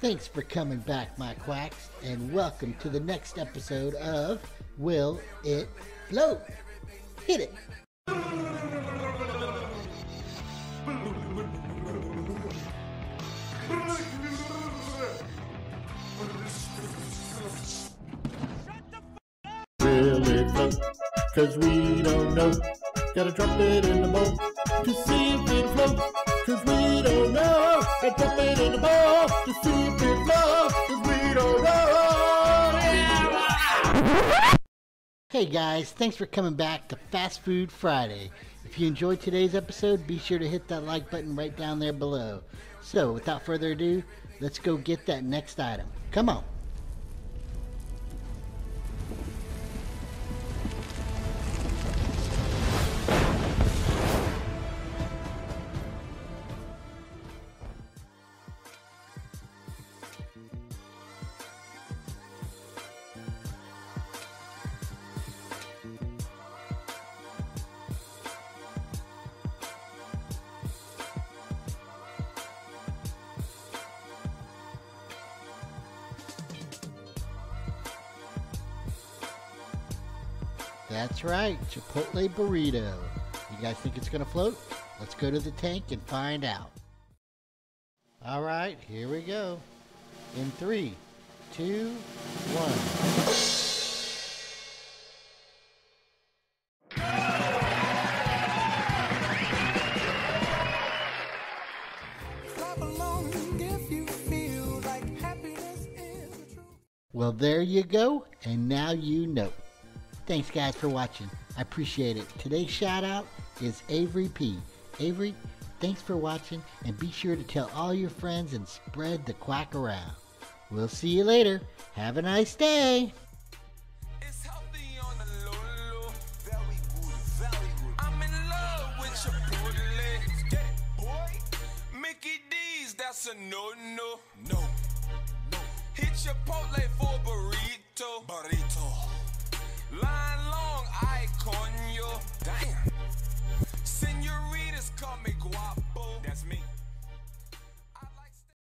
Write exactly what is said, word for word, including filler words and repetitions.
Thanks for coming back, my quacks, and welcome to the next episode of Will It Float? Hit it! Will it float? Cause we don't know. Gotta drop it in the bowl to see if it floats. Cause we don't know. Gotta drop it in the bowl to see if it floats. Cause we don't know. Hey guys, thanks for coming back to Fast Food Friday. If you enjoyed today's episode, be sure to hit that like button right down there below. So, without further ado, let's go get that next item. Come on. That's right, Chipotle burrito. You guys think it's gonna float? Let's go to the tank and find out. All right, here we go. In three, two, one. Well, there you go, and now you know. Thanks guys for watching. I appreciate it. Today's shout out is Avery P. Avery, thanks for watching, and be sure to tell all your friends and spread the quack around. We'll see you later. Have a nice day. It's healthy on the low low. Very good, very good. I'm in love with Chipotle. Get it, boy. Mickey D's, that's a no no. No. No. Hit Chipotle for burrito. Burrito. Line